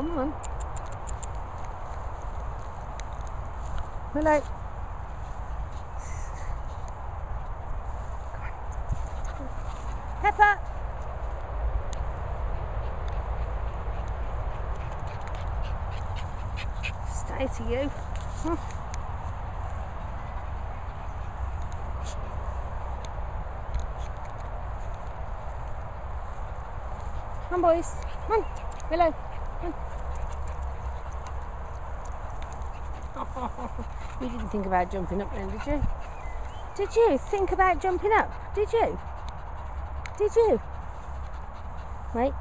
Come on. Willow. Peppa. Stay to you. Huh. Come on, boys. Come on, Willow. Come on. You didn't think about jumping up then, did you? Did you think about jumping up? Did you? Did you? Mate.